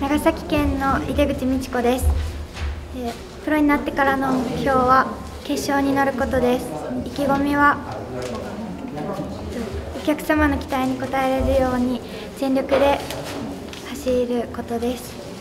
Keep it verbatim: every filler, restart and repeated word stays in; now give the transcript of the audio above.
長崎県の井手口美智子です。プロになってからの目標は決勝に乗ることです。意気込みはお客様の期待に応えられるように全力で走ることです。